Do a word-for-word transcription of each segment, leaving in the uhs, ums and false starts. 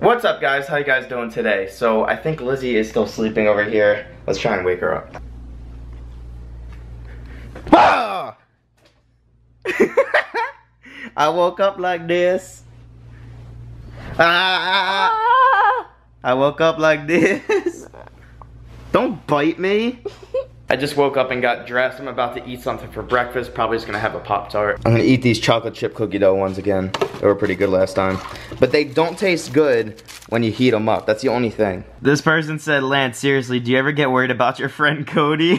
What's up, guys? How you guys doing today? So I think Lizzie is still sleeping over here. Let's try and wake her up. Ah! I woke up like this. Ah! Ah! I woke up like this. Don't bite me. I just woke up and got dressed. I'm about to eat something for breakfast. Probably just gonna have a Pop-Tart. I'm gonna eat these chocolate chip cookie dough ones again. They were pretty good last time. But they don't taste good when you heat them up. That's the only thing. This person said, Lance, seriously, do you ever get worried about your friend Cody?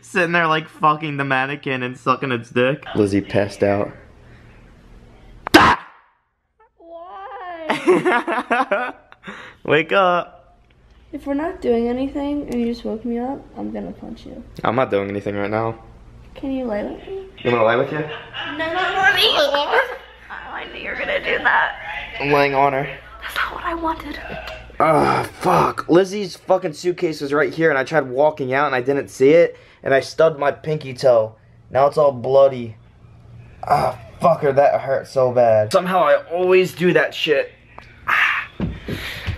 Sitting there like fucking the mannequin and sucking its dick. Lizzie passed out. Why? Wake up. If we're not doing anything and you just woke me up, I'm gonna punch you. I'm not doing anything right now. Can you lie with me? You wanna lie with you? No, no, not me. Oh, I knew you were gonna do that. I'm laying on her. That's not what I wanted. Ah, oh, fuck. Lizzie's fucking suitcase was right here and I tried walking out and I didn't see it and I stubbed my pinky toe. Now it's all bloody. Ah, oh, fucker, that hurt so bad. Somehow I always do that shit.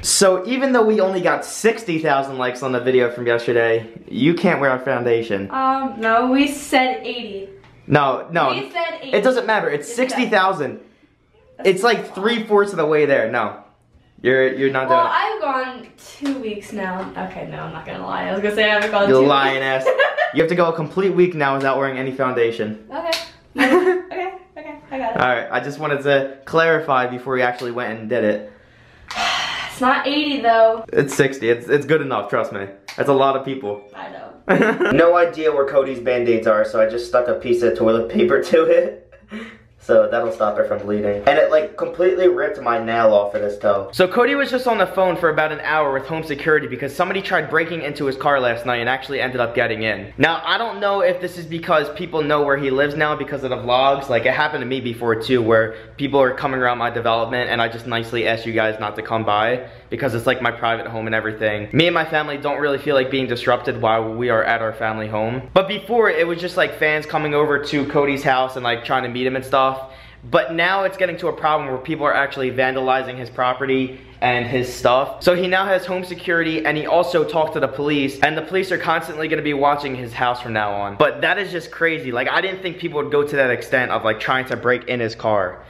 So even though we only got sixty thousand likes on the video from yesterday, you can't wear our foundation. Um, no, we said eighty. No, no. We said eighty. It doesn't matter. It's, it's sixty thousand. It's like three-fourths of the way there. No. You're you're not doing it. Well, I've gone two weeks now. Okay, no, I'm not gonna lie. I was gonna say I haven't gone two weeks. You're lying ass. You have to go a complete week now without wearing any foundation. Okay. Okay, okay, I got it. Alright, I just wanted to clarify before we actually went and did it. It's not eighty though. It's sixty. It's it's good enough, trust me. That's a lot of people. I know. No idea where Cody's band-aids are, so I just stuck a piece of toilet paper to it. So that'll stop her from bleeding. And it like completely ripped my nail off of this toe. So Cody was just on the phone for about an hour with home security because somebody tried breaking into his car last night and actually ended up getting in. Now I don't know if this is because people know where he lives now because of the vlogs. Like it happened to me before too where people are coming around my development and I just nicely asked you guys not to come by because it's like my private home and everything. Me and my family don't really feel like being disrupted while we are at our family home. But before it was just like fans coming over to Cody's house and like trying to meet him and stuff. But now it's getting to a problem where people are actually vandalizing his property and his stuff. So he now has home security and he also talked to the police and the police are constantly going to be watching his house from now on. But that is just crazy. Like I didn't think people would go to that extent of like trying to break in his car.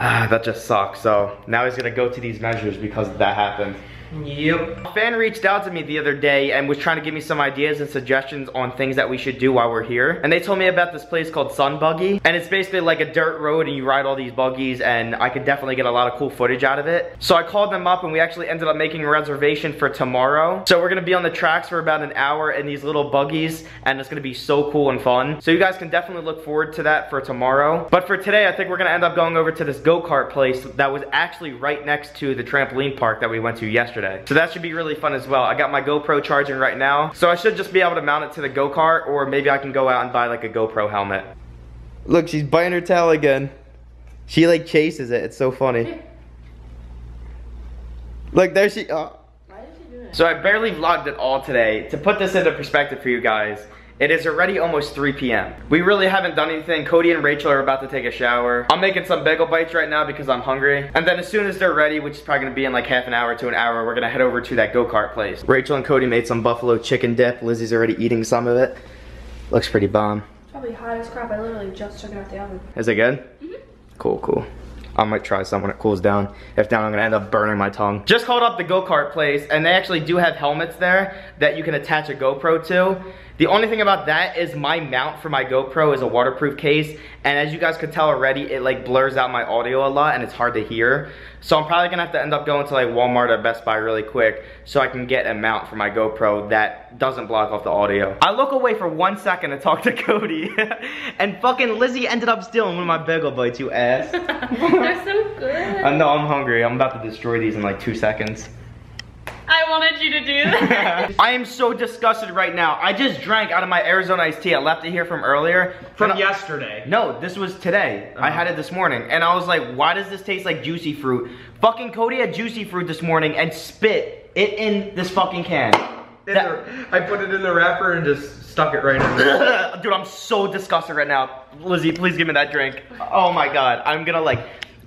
Ah, that just sucks. So now he's going to go to these measures because that happened. Yep. A fan reached out to me the other day and was trying to give me some ideas and suggestions on things that we should do while we're here. And they told me about this place called Sun Buggy. And it's basically like a dirt road and you ride all these buggies and I could definitely get a lot of cool footage out of it. So I called them up and we actually ended up making a reservation for tomorrow. So we're gonna be on the tracks for about an hour in these little buggies and it's gonna be so cool and fun. So you guys can definitely look forward to that for tomorrow. But for today, I think we're gonna end up going over to this go-kart place that was actually right next to the trampoline park that we went to yesterday. So that should be really fun as well. I got my GoPro charging right now, so I should just be able to mount it to the go-kart, or maybe I can go out and buy like a GoPro helmet. Look, she's biting her tail again. She like chases it. It's so funny. Look, there she... Oh. Why did she do it? So I barely vlogged at all today. To put this into perspective for you guys, it is already almost three P M We really haven't done anything. Cody and Rachel are about to take a shower. I'm making some bagel bites right now because I'm hungry. And then as soon as they're ready, which is probably gonna be in like half an hour to an hour, we're gonna head over to that go-kart place. Rachel and Cody made some buffalo chicken dip. Lizzie's already eating some of it. Looks pretty bomb. Probably hot as crap. I literally just took it out the oven. Is it good? Mm-hmm. Cool, cool. I might try some when it cools down. If not, I'm gonna end up burning my tongue. Just called up the go-kart place, and they actually do have helmets there that you can attach a GoPro to. The only thing about that is my mount for my GoPro is a waterproof case, and as you guys could tell already, it like blurs out my audio a lot and it's hard to hear. So I'm probably gonna have to end up going to like Walmart or Best Buy really quick so I can get a mount for my GoPro that doesn't block off the audio. I look away for one second to talk to Cody, and fucking Lizzie ended up stealing one of my bagel bites, you ass. They're so good. I know, I'm hungry. I'm about to destroy these in like two seconds. I wanted you to do that. I am so disgusted right now. I just drank out of my Arizona iced tea. I left it here from earlier. From I, yesterday. No, this was today. Uh-huh. I had it this morning. And I was like, why does this taste like juicy fruit? Fucking Cody had juicy fruit this morning and spit it in this fucking can. That, the, I put it in the wrapper and just stuck it right in there. Dude, I'm so disgusted right now. Lizzie, please give me that drink. Oh my God. I'm gonna like...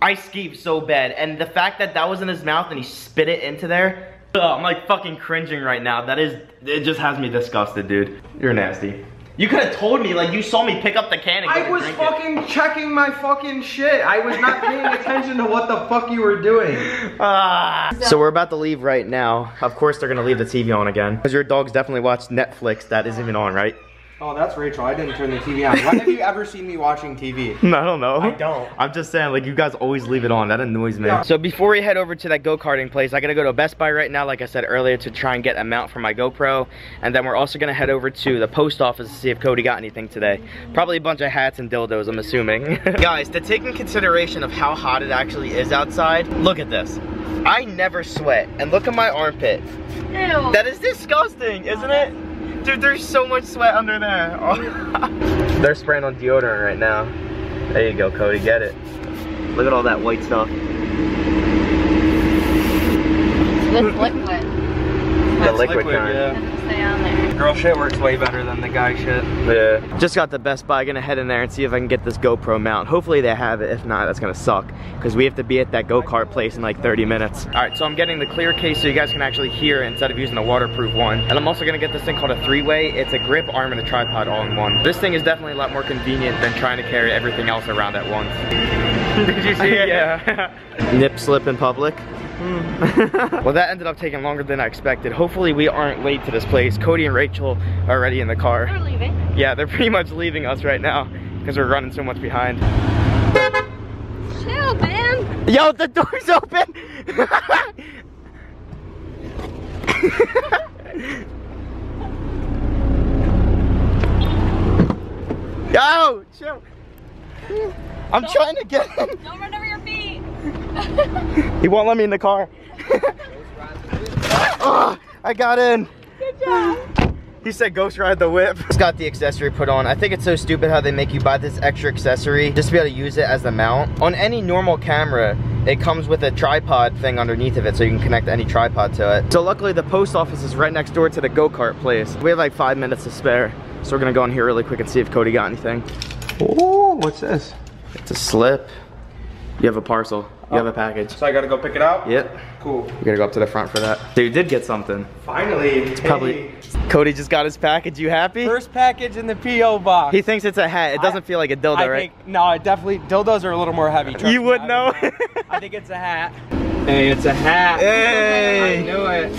I skeeved so bad, and the fact that that was in his mouth and he spit it into there, ugh, I'm like fucking cringing right now. That is, it just has me disgusted, dude. You're nasty. You could have told me, like, you saw me pick up the can and I was fucking it. checking my fucking shit. I was not paying attention to what the fuck you were doing. Uh. So we're about to leave right now. Of course they're gonna leave the T V on again. Because your dog's definitely watched Netflix that isn't even on, right? Oh, that's Rachel. I didn't turn the T V on. When have you ever seen me watching T V? No, I don't know. I don't. I'm just saying, like, you guys always leave it on. That annoys me. Yeah. So before we head over to that go-karting place, I gotta go to Best Buy right now, like I said earlier, to try and get a mount for my GoPro. And then we're also gonna head over to the post office to see if Cody got anything today. Probably a bunch of hats and dildos, I'm assuming. Guys, to take in consideration of how hot it actually is outside, look at this. I never sweat. And look at my armpit. Ew. That is disgusting, isn't it? Dude, there's so much sweat under there. Oh. They're spraying on deodorant right now. There you go, Cody, get it. Look at all that white stuff. This liquid. The liquid, liquid kind. Yeah. Stay on there. Girl shit works way better than the guy shit. Yeah. Just got the Best Buy. Gonna head in there and see if I can get this GoPro mount. Hopefully they have it. If not, that's gonna suck. Because we have to be at that go-kart place in like thirty minutes. Alright, so I'm getting the clear case so you guys can actually hear instead of using a waterproof one. And I'm also gonna get this thing called a three-way. It's a grip, arm, and a tripod all in one. This thing is definitely a lot more convenient than trying to carry everything else around at once. Did you see it? Yeah. Nip slip in public. Well, that ended up taking longer than I expected. Hopefully we aren't late to this place. Cody and Rachel are already in the car. They're leaving. Yeah, they're pretty much leaving us right now because we're running so much behind. Chill, man. Yo, the door's open. Yo, chill. I'm don't, trying to get him. Don't run over your feet. He won't let me in the car. Oh, I got in. Good job. He said ghost ride the whip. Just got the accessory put on. I think it's so stupid how they make you buy this extra accessory just to be able to use it as the mount. On any normal camera, it comes with a tripod thing underneath of it so you can connect any tripod to it. So luckily the post office is right next door to the go-kart place. We have like five minutes to spare. So we're gonna go in here really quick and see if Cody got anything. Oh, what's this? It's a slip. You have a parcel. You have a package. So I gotta go pick it up? Yep. Cool. You gotta go up to the front for that. So you did get something. Finally. It's probably. Hey. Cody just got his package. You happy? First package in the P O box. He thinks it's a hat. It doesn't I, feel like a dildo, I right? Think, no, it definitely. Dildos are a little more heavy. You would know. I think it's a hat. Hey, it's a hat. Hey. I knew it.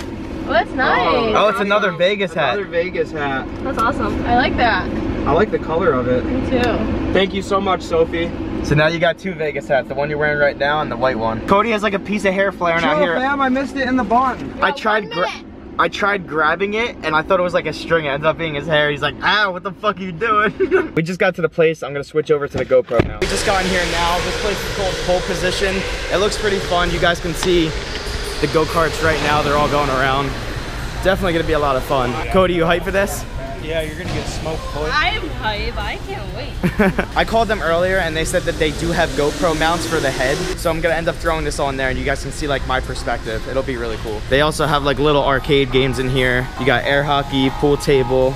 Well, that's nice. Oh, oh it's awesome. Another Vegas hat. Another Vegas hat. That's awesome. I like that. I like the color of it. Me too. Thank you so much, Sophie. So now you got two Vegas hats, the one you're wearing right now and the white one. Cody has like a piece of hair flaring out here. Fam, I missed it in the barn. I tried I tried grabbing it and I thought it was like a string. It ended up being his hair. He's like, ow, what the fuck are you doing? We just got to the place. I'm gonna switch over to the GoPro now. We just got in here now. This place is called Pole Position. It looks pretty fun. You guys can see the go-karts right now. They're all going around. Definitely gonna be a lot of fun. Cody, you hype for this? Yeah, you're gonna get smoked, boy. I am hype, I can't wait. I called them earlier and they said that they do have GoPro mounts for the head. So I'm gonna end up throwing this on there and you guys can see like my perspective. It'll be really cool. They also have like little arcade games in here. You got air hockey, pool table,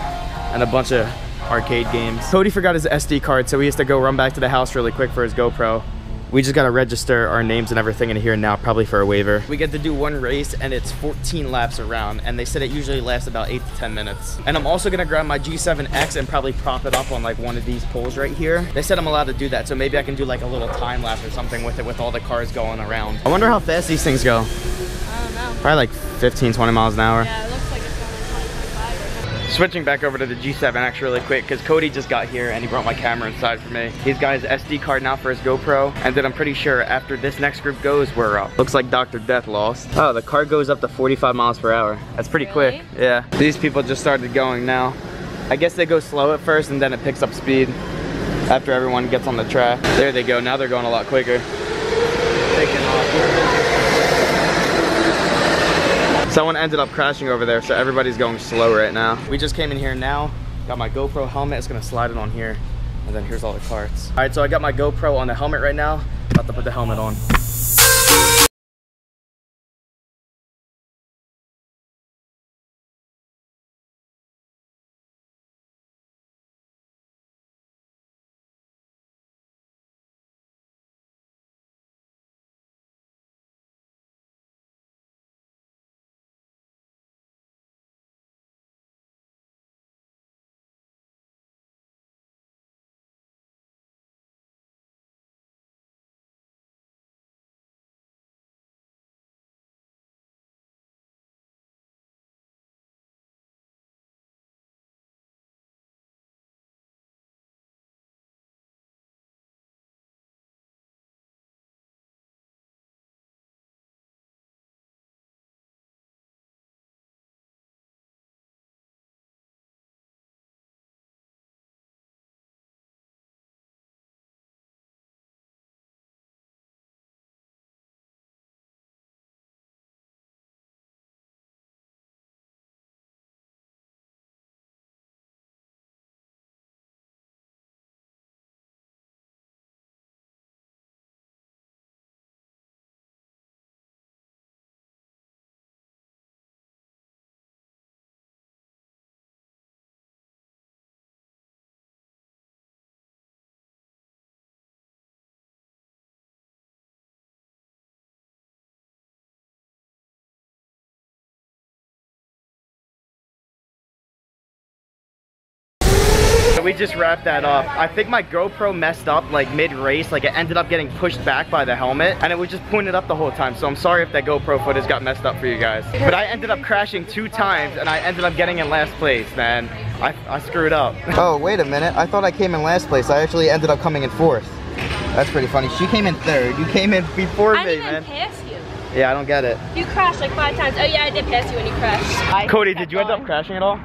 and a bunch of arcade games. Cody forgot his S D card, so he has to go run back to the house really quick for his GoPro. We just gotta register our names and everything in here now, probably for a waiver. We get to do one race and it's fourteen laps around and they said it usually lasts about eight to ten minutes. And I'm also gonna grab my G seven X and probably prop it up on like one of these poles right here. They said I'm allowed to do that, so maybe I can do like a little time lapse or something with it with all the cars going around. I wonder how fast these things go. I don't know. Probably like fifteen, twenty miles an hour. Yeah, it looks like it's going twenty, twenty-five. Switching back over to the G seven X really quick because Cody just got here and he brought my camera inside for me. He's got his S D card now for his GoPro, and then I'm pretty sure after this next group goes, we're up. Looks like Doctor Death lost. Oh, the car goes up to forty-five miles per hour. That's pretty really? quick. Yeah. These people just started going now. I guess they go slow at first and then it picks up speed after everyone gets on the track. There they go. Now they're going a lot quicker. Taking off. Someone ended up crashing over there, so everybody's going slow right now. We just came in here now. Got my GoPro helmet. It's gonna slide it on here. And then here's all the carts. All right, so I got my GoPro on the helmet right now. About to put the helmet on. we just wrapped that up. I think my GoPro messed up like mid-race, like it ended up getting pushed back by the helmet and it was just pointed up the whole time. So I'm sorry if that GoPro footage got messed up for you guys. But I ended up crashing two times and I ended up getting in last place, man. I, I screwed up. Oh, wait a minute. I thought I came in last place. I actually ended up coming in fourth. That's pretty funny. She came in third. You came in before me, man. I didn't even pass you. Yeah, I don't get it. You crashed like five times. Oh yeah, I did pass you when you crashed. I Cody, did you end up crashing at all?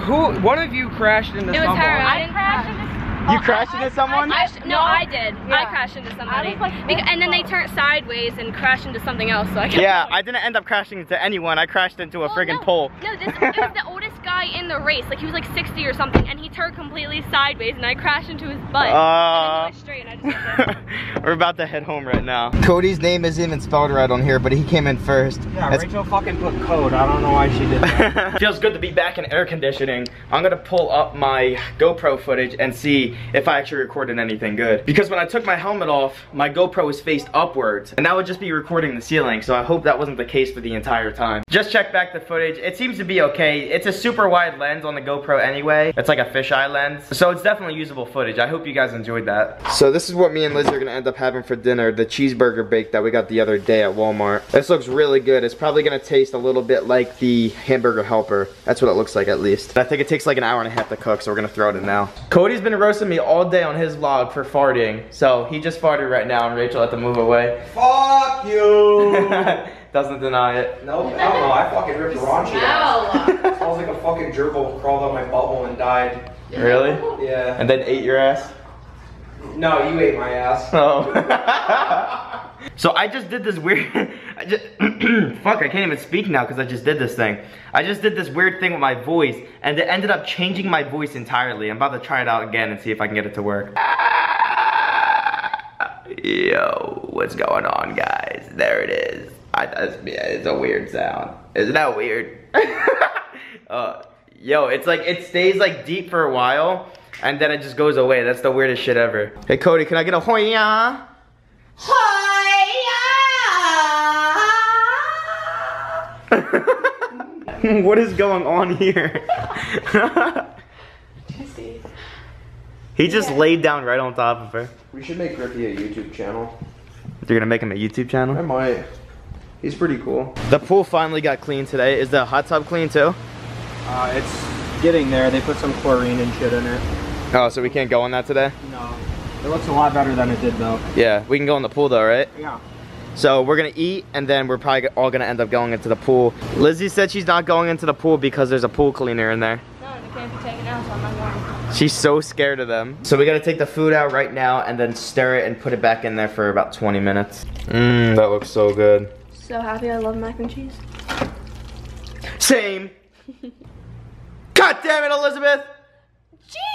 Who? One of you crashed into someone. It was her. I didn't crash into someone. You crashed into someone? I, I, no, I did. Yeah. I crashed into somebody. Like, and then they turned sideways and crashed into something else. So I yeah, I didn't end up crashing into anyone. I crashed into a well, friggin' no, pole. No, this, it was the oldest guy in the race. Like he was like sixty or something, and he turned completely sideways, and I crashed into his butt. Uh, and I went straight, and I just went We're about to head home right now. Cody's name isn't even spelled right on here, but he came in first. Yeah, That's Rachel fucking put code. I don't know why she did that. Feels good to be back in air conditioning. I'm gonna pull up my GoPro footage and see if I actually recorded anything good. Because when I took my helmet off, my GoPro was faced upwards, and that would just be recording the ceiling, so I hope that wasn't the case for the entire time. Just check back the footage. It seems to be okay. It's a super wide lens on the GoPro anyway. It's like a fisheye lens, so it's definitely usable footage. I hope you guys enjoyed that. So this is what me and Lizzie are gonna end up having for dinner, the cheeseburger bake that we got the other day at Walmart. This looks really good. It's probably gonna taste a little bit like the hamburger helper. That's what it looks like, at least. And I think it takes like an hour and a half to cook, so we're gonna throw it in now. Cody's been roasting me all day on his vlog for farting, so he just farted right now and Rachel had to move away. Fuck you! Doesn't deny it. Nope. I don't know. I fucking ripped raunchy ass. It smells like a fucking gerbil crawled on my bubble and died. Really? Yeah. And then ate your ass? No, you ate my ass. Oh. So I just did this weird... I just, fuck, I can't even speak now because I just did this thing. I just did this weird thing with my voice, and it ended up changing my voice entirely. I'm about to try it out again and see if I can get it to work. Yo, what's going on, guys? There it is. I, it's a weird sound. Isn't that weird? uh, yo, it's like, it stays like deep for a while, and then it just goes away. That's the weirdest shit ever. Hey Cody, can I get a hoya? Hoya! What is going on here? He just yeah. laid down right on top of her. We should make Griffey a YouTube channel. You're gonna make him a YouTube channel? I might. He's pretty cool. The pool finally got clean today. Is the hot tub clean too? Uh, it's getting there. They put some chlorine and shit in it. Oh, so we can't go in that today? No. It looks a lot better than it did though. Yeah, we can go in the pool though, right? Yeah. So we're gonna eat and then we're probably all gonna end up going into the pool. Lizzie said she's not going into the pool because there's a pool cleaner in there. No, they can't be taken out, so I'm not going. She's so scared of them. So we gotta take the food out right now and then stir it and put it back in there for about twenty minutes. Mmm, that looks so good. So happy, I love mac and cheese. Same. God damn it, Elizabeth!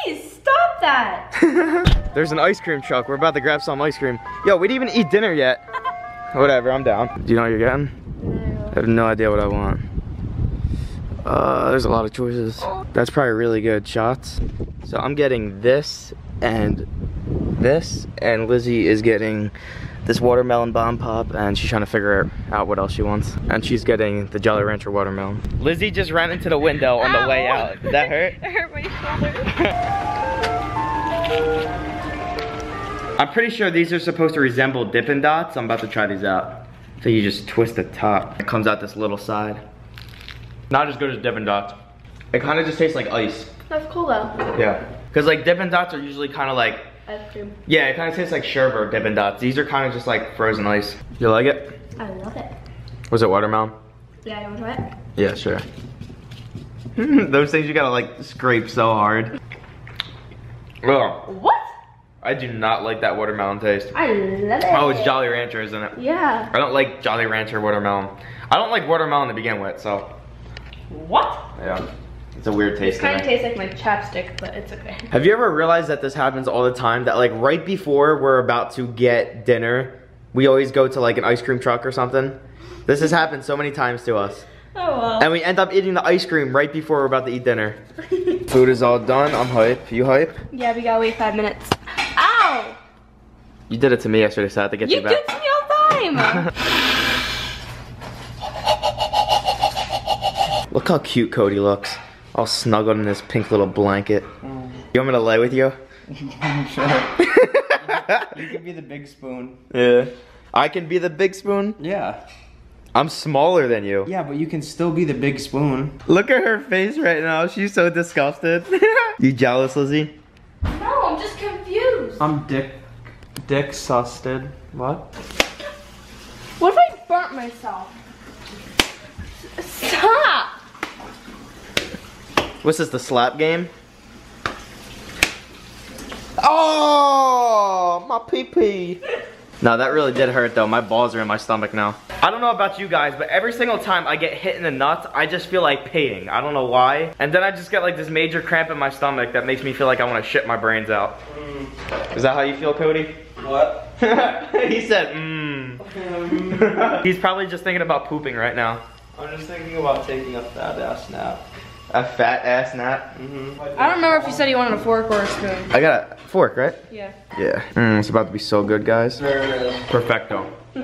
Jeez, stop that! There's an ice cream truck. We're about to grab some ice cream. Yo, we didn't even eat dinner yet. Whatever, I'm down. Do you know what you're getting? No. I have no idea what I want. Uh, there's a lot of choices. That's probably really good shots. So I'm getting this and this, and Lizzie is getting this watermelon bomb pop, and she's trying to figure out what else she wants. And she's getting the Jolly Rancher watermelon. Lizzie just ran into the window on Ow. the way out. Did that hurt? It hurt my shoulder. I'm pretty sure these are supposed to resemble Dippin' Dots. I'm about to try these out. So you just twist the top. It comes out this little side. Not as good as Dippin' Dots. It kind of just tastes like ice. That's cool though. Yeah. Because like Dippin' Dots are usually kind of like ice cream. Yeah, it kind of tastes like sherbet, Dippin' Dots. These are kind of just like frozen ice. You like it? I love it. Was it watermelon? Yeah, you want to try it? Yeah, sure. Those things you gotta like scrape so hard. Ugh. What? I do not like that watermelon taste. I love it. Oh, it's Jolly Rancher, isn't it? Yeah. I don't like Jolly Rancher watermelon. I don't like watermelon to begin with, so. What? Yeah. It's a weird taste. It kind of tastes like my chapstick, but it's okay. Have you ever realized that this happens all the time? That like right before we're about to get dinner, we always go to like an ice cream truck or something. This has happened so many times to us. Oh well. And we end up eating the ice cream right before we're about to eat dinner. Food is all done. I'm hype. You hype? Yeah, we gotta wait five minutes. Ow! You did it to me yesterday, so I had to get you, you back. You do it to me all the time. Look how cute Cody looks. All snuggled in this pink little blanket. Mm. You want me to lay with you? Sure. You can be the big spoon. Yeah. I can be the big spoon? Yeah. I'm smaller than you. Yeah, but you can still be the big spoon. Look at her face right now. She's so disgusted. You jealous, Lizzie? No, I'm just confused. I'm dick... dick-susted. What? What if I burnt myself? Stop! What's this, the slap game? Oh, my pee-pee. No, that really did hurt though. My balls are in my stomach now. I don't know about you guys, but every single time I get hit in the nuts, I just feel like peeing. I don't know why. And then I just get like this major cramp in my stomach that makes me feel like I want to shit my brains out. Mm. Is that how you feel, Cody? What? He said, mmm. He's probably just thinking about pooping right now. I'm just thinking about taking a fat ass nap. A fat ass nap? Mm-hmm. I don't remember if you said you wanted a fork or a spoon. I got a fork, right? Yeah. Yeah. Mm, it's about to be so good, guys. Perfecto. The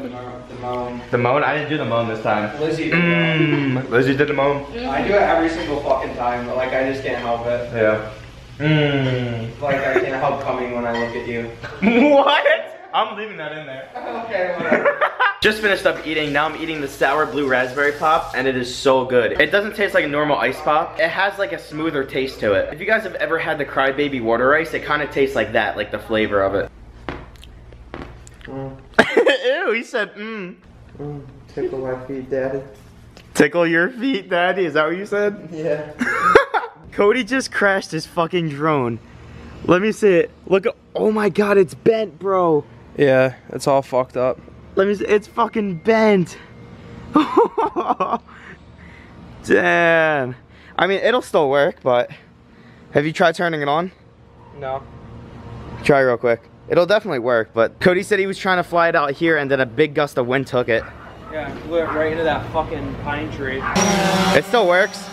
moan. The moan? I didn't do the moan this time. Lizzie did the moan. Mm. Lizzie did the moan. Mm-hmm. I do it every single fucking time, but like I just can't help it. Yeah. Mm. Like I can't help coming when I look at you. What? I'm leaving that in there. Okay, whatever. Just finished up eating. Now I'm eating the sour blue raspberry pop, and it is so good. It doesn't taste like a normal ice pop. It has like a smoother taste to it. If you guys have ever had the Crybaby water ice, it kind of tastes like that, like the flavor of it. Mm. Ew, he said, mmm. Mm, tickle my feet, daddy. Tickle your feet, daddy? Is that what you said? Yeah. Cody just crashed his fucking drone. Let me see it. Look, oh my god, it's bent, bro. Yeah, it's all fucked up. Let me see, it's fucking bent. Damn. I mean, it'll still work, but have you tried turning it on? No. Try real quick. It'll definitely work, but Cody said he was trying to fly it out here and then a big gust of wind took it. Yeah, it flew it right into that fucking pine tree. It still works.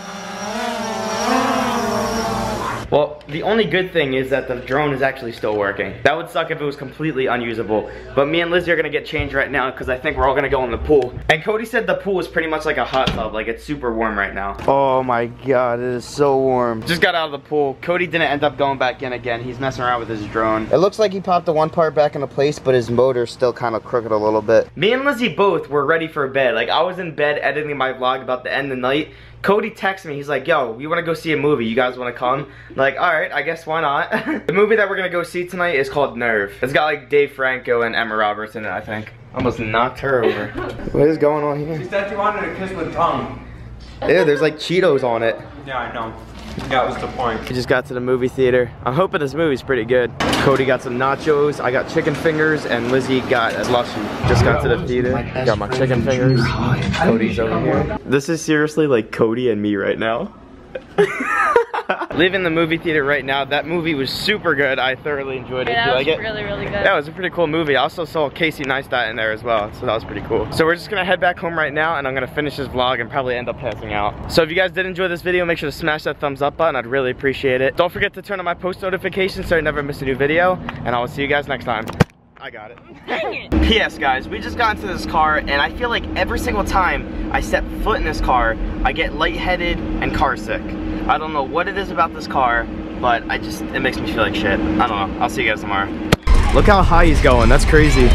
Well, the only good thing is that the drone is actually still working. That would suck if it was completely unusable. But me and Lizzie are gonna get changed right now because I think we're all gonna go in the pool. And Cody said the pool is pretty much like a hot tub, like it's super warm right now. Oh my god, it is so warm. Just got out of the pool. Cody didn't end up going back in again. He's messing around with his drone. It looks like he popped the one part back into place, but his motor's still kind of crooked a little bit. Me and Lizzie both were ready for bed. Like I was in bed editing my vlog about to end the night. Cody texted me, he's like, yo, we wanna go see a movie, you guys wanna come? I'm like, alright, I guess why not? The movie that we're gonna go see tonight is called Nerve. It's got like Dave Franco and Emma Roberts in it, I think. Almost knocked her over. What is going on here? She said she wanted a kiss with tongue. Ew, there's like Cheetos on it. Yeah, I know. That was the point. We just got to the movie theater. I'm hoping this movie's pretty good. Cody got some nachos, I got chicken fingers, and Lizzie got a slushie. Just got to the theater, got my chicken fingers. Cody's over here. This is seriously like Cody and me right now. Leaving the movie theater right now. That movie was super good. I thoroughly enjoyed it. Yeah, that was like really, it? really good. That yeah, was a pretty cool movie. I also saw Casey Neistat in there as well, so that was pretty cool. So we're just gonna head back home right now, and I'm gonna finish this vlog and probably end up passing out. So if you guys did enjoy this video, make sure to smash that thumbs up button. I'd really appreciate it. Don't forget to turn on my post notifications so I never miss a new video, and I will see you guys next time. I got it. Dang it. P S guys, we just got into this car, and I feel like every single time I step foot in this car, I get lightheaded and car sick. I don't know what it is about this car, but I just, it makes me feel like shit. I don't know. I'll see you guys tomorrow. Look how high he's going. That's crazy.